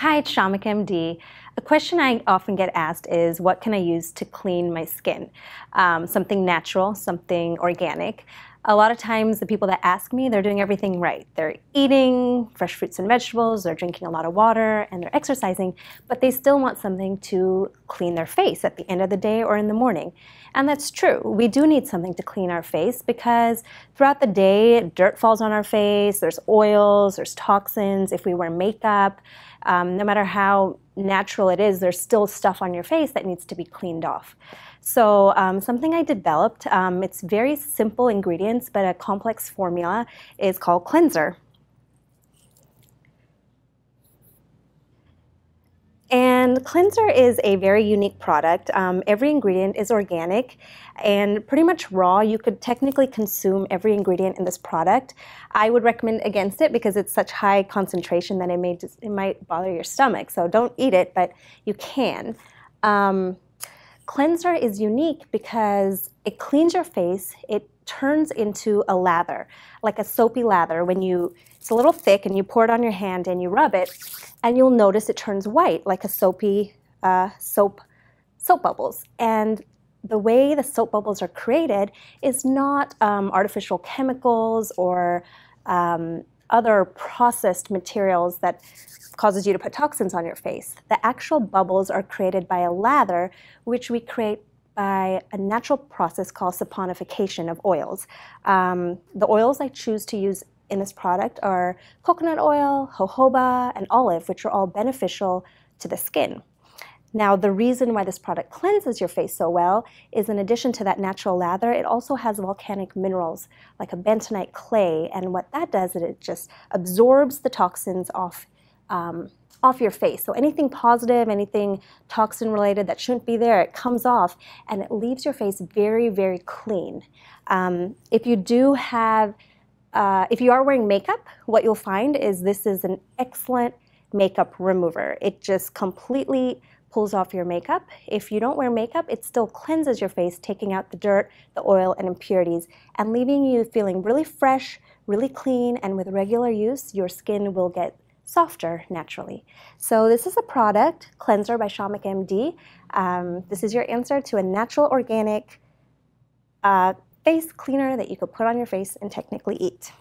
Hi, it's Kshamica MD. A question I often get asked is, what can I use to clean my skin? Something natural, something organic. A lot of times the people that ask me, they're doing everything right. They're eating fresh fruits and vegetables, they're drinking a lot of water, and they're exercising, but they still want something to clean their face at the end of the day or in the morning. And that's true. We do need something to clean our face because throughout the day, dirt falls on our face, there's oils, there's toxins. If we wear makeup, no matter how natural it is, there's still stuff on your face that needs to be cleaned off. So something I developed, it's very simple ingredients, but a complex formula, is called CLEANSER. And CLEANSER is a very unique product. Every ingredient is organic and pretty much raw. You could technically consume every ingredient in this product. I would recommend against it because it's such high concentration that it might bother your stomach. So don't eat it, but you can. CLEANSER is unique because it cleans your face. It turns into a lather, like a soapy lather. It's a little thick and you pour it on your hand and you rub it, and you'll notice it turns white, like a soapy soap bubbles. And the way the soap bubbles are created is not artificial chemicals or other processed materials that causes you to put toxins on your face. The actual bubbles are created by a lather, which we create by a natural process called saponification of oils. The oils I choose to use in this product are coconut oil, jojoba, and olive, which are all beneficial to the skin. Now, the reason why this product cleanses your face so well is, in addition to that natural lather, it also has volcanic minerals like a bentonite clay, and what that does is it just absorbs the toxins off your face. So anything positive, anything toxin related that shouldn't be there, it comes off and it leaves your face very, very clean. If you are wearing makeup, what you'll find is this is an excellent makeup remover. It just completely pulls off your makeup. If you don't wear makeup, it still cleanses your face, taking out the dirt, the oil, and impurities, and leaving you feeling really fresh, really clean, and with regular use, your skin will get softer naturally. So this is a product, CLEANSER by Kshamica MD. This is your answer to a natural, organic face cleaner that you could put on your face and technically eat.